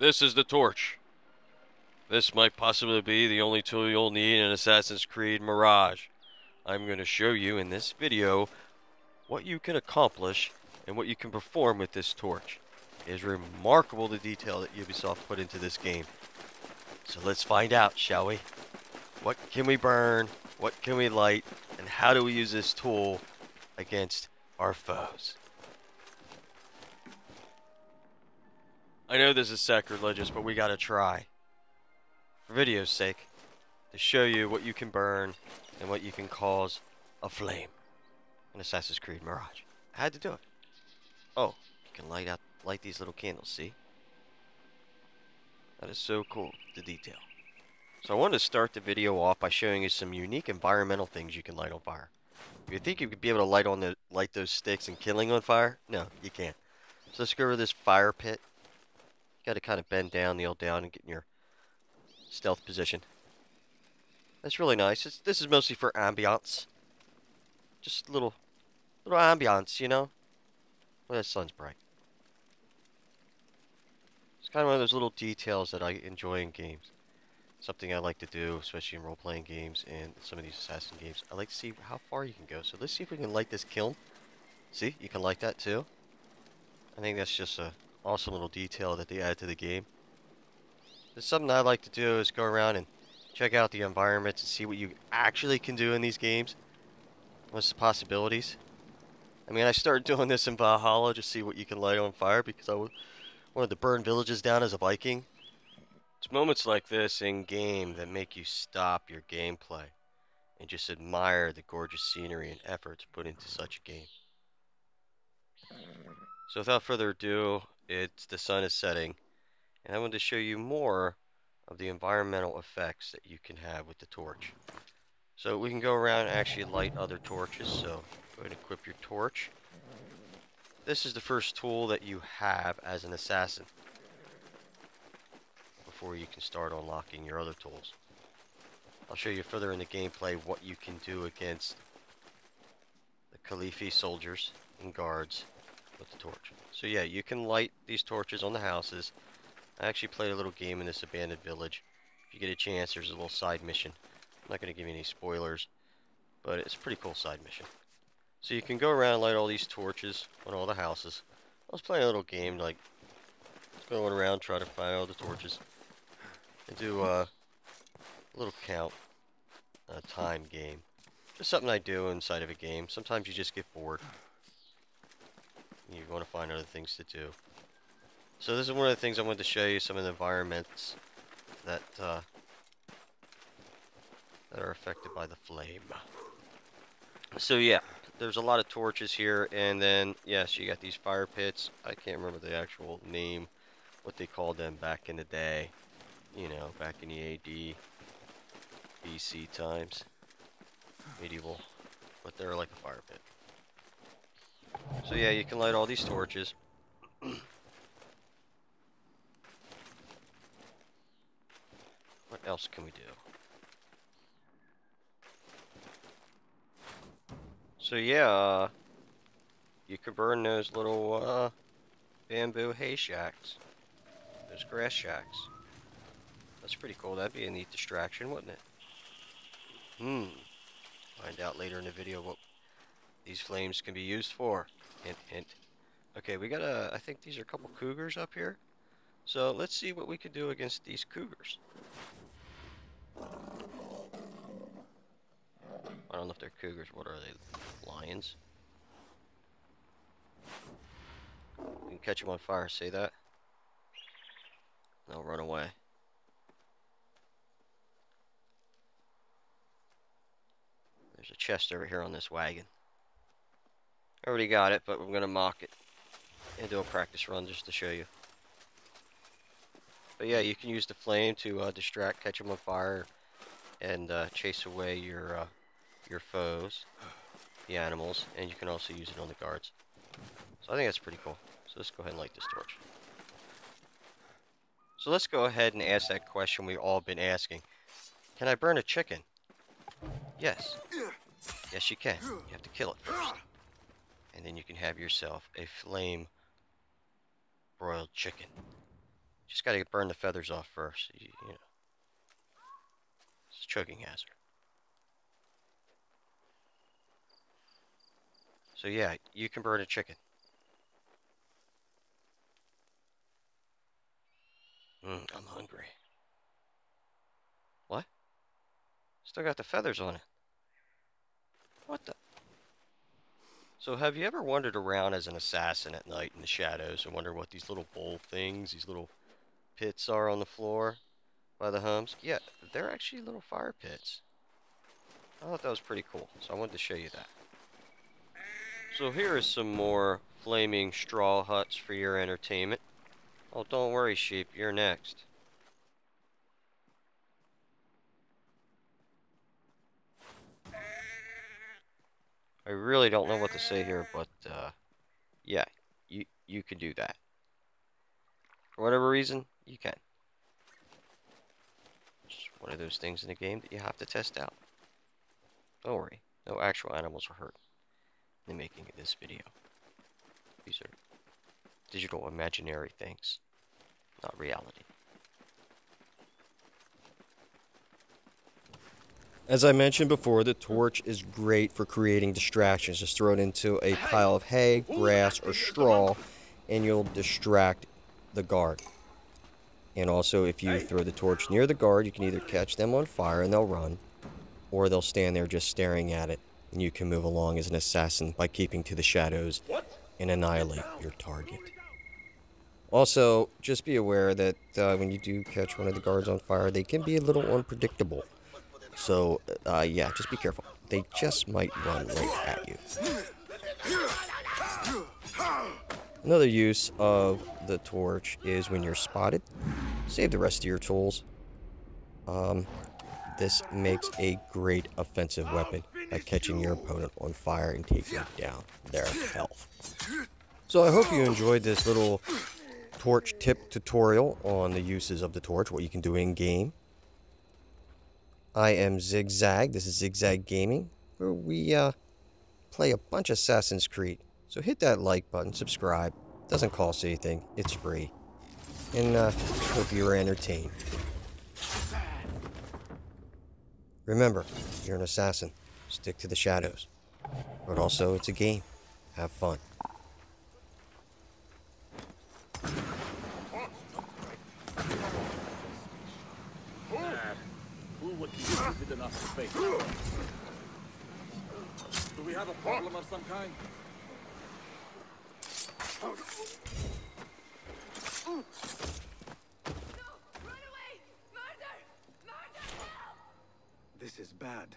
This is the torch. This might possibly be the only tool you'll need in Assassin's Creed Mirage. I'm going to show you in this video what you can accomplish and what you can perform with this torch. It is remarkable the detail that Ubisoft put into this game. So let's find out, shall we? What can we burn? What can we light? And how do we use this tool against our foes? I know this is sacrilegious, but we gotta try. For video's sake, to show you what you can burn and what you can cause aflame in Assassin's Creed Mirage. I had to do it. Oh, you can light these little candles, see? That is so cool, the detail. So I wanted to start the video off by showing you some unique environmental things you can light on fire. You think you could be able to light those sticks and killing on fire? No, you can't. So let's go over this fire pit. You gotta kind of bend down, kneel down, and get in your stealth position. That's really nice. This is mostly for ambiance. Just little ambiance, you know? Well, that sun's bright. It's kind of one of those little details that I enjoy in games. Something I like to do, especially in role-playing games and some of these assassin games. I like to see how far you can go. So let's see if we can light this kiln. See, you can light that too. I think that's just an awesome little detail that they add to the game. There's something I like to do is go around and check out the environments and see what you actually can do in these games. What's the possibilities? I mean, I started doing this in Valhalla to see what you can light on fire because I wanted to burn villages down as a Viking. It's moments like this in-game that make you stop your gameplay and just admire the gorgeous scenery and efforts put into such a game. So without further ado, the sun is setting, and I wanted to show you more of the environmental effects that you can have with the torch. So we can go around and actually light other torches, so go ahead and equip your torch. This is the first tool that you have as an assassin before you can start unlocking your other tools. I'll show you further in the gameplay what you can do against the Khalifi soldiers and guards with the torch. So yeah, you can light these torches on the houses. I actually played a little game in this abandoned village. If you get a chance, there's a little side mission. I'm not going to give you any spoilers, but it's a pretty cool side mission. So you can go around and light all these torches on all the houses. I was playing a little game, like going around trying to find all the torches and do a little count, a time game. Just something I do inside of a game. Sometimes you just get bored. You want to find other things to do. So this is one of the things I wanted to show you, some of the environments that are affected by the flame. So yeah, there's a lot of torches here, and then yes, you got these fire pits. I can't remember the actual name, what they called them back in the day, you know, back in the AD, BC times, medieval, but they're like a fire pit. So yeah, you can light all these torches. What else can we do? So yeah, you could burn those little bamboo hay shacks, those grass shacks. That's pretty cool. That'd be a neat distraction, wouldn't it? Find out later in the video what these flames can be used for. Hint, hint. Okay, we got I think these are a couple cougars up here. So let's see what we can do against these cougars. I don't know if they're cougars. What are they? Lions? We can catch them on fire. See that? They'll run away. There's a chest over here on this wagon. I already got it, but I'm going to mock it and do a practice run just to show you. But yeah, you can use the flame to distract, catch them on fire, and chase away your foes, the animals, and you can also use it on the guards. So I think that's pretty cool. So let's go ahead and light this torch. So let's go ahead and ask that question we've all been asking. Can I burn a chicken? Yes. Yes, you can. You have to kill it first. And then you can have yourself a flame broiled chicken. Just Just gotta burn the feathers off first. You know. It's a choking hazard. So yeah, you can burn a chicken. I'm hungry. What? Still got the feathers on it. What the? So have you ever wandered around as an assassin at night in the shadows and wonder what these little bowl things, these little pits are on the floor by the humps? Yeah, they're actually little fire pits. I thought that was pretty cool, so I wanted to show you that. So here is some more flaming straw huts for your entertainment. Oh, don't worry, sheep, you're next. I really don't know what to say here, but yeah, you can do that. For whatever reason, you can. It's one of those things in the game that you have to test out. Don't worry, no actual animals were hurt in the making of this video. These are digital imaginary things, not reality. As I mentioned before, the torch is great for creating distractions. Just throw it into a pile of hay, grass, or straw, and you'll distract the guard. And also, if you throw the torch near the guard, you can either catch them on fire and they'll run, or they'll stand there just staring at it, and you can move along as an assassin by keeping to the shadows and annihilate your target. Also, just be aware that when you do catch one of the guards on fire, they can be a little unpredictable. So, yeah, just be careful. They just might run right at you. Another use of the torch is when you're spotted. Save the rest of your tools. This makes a great offensive weapon by catching your opponent on fire and taking down their health. So I hope you enjoyed this little torch tip tutorial on the uses of the torch, what you can do in-game. I am Zigzag. This is Zigzag Gaming, where we play a bunch of Assassin's Creed. So hit that like button, subscribe. Doesn't cost anything. It's free. And hope you were entertained. Remember, you're an assassin. Stick to the shadows. But also, it's a game. Have fun. Enough space. Do we have a problem of some kind? No! Run away! Murder! Murder! Help! This is bad.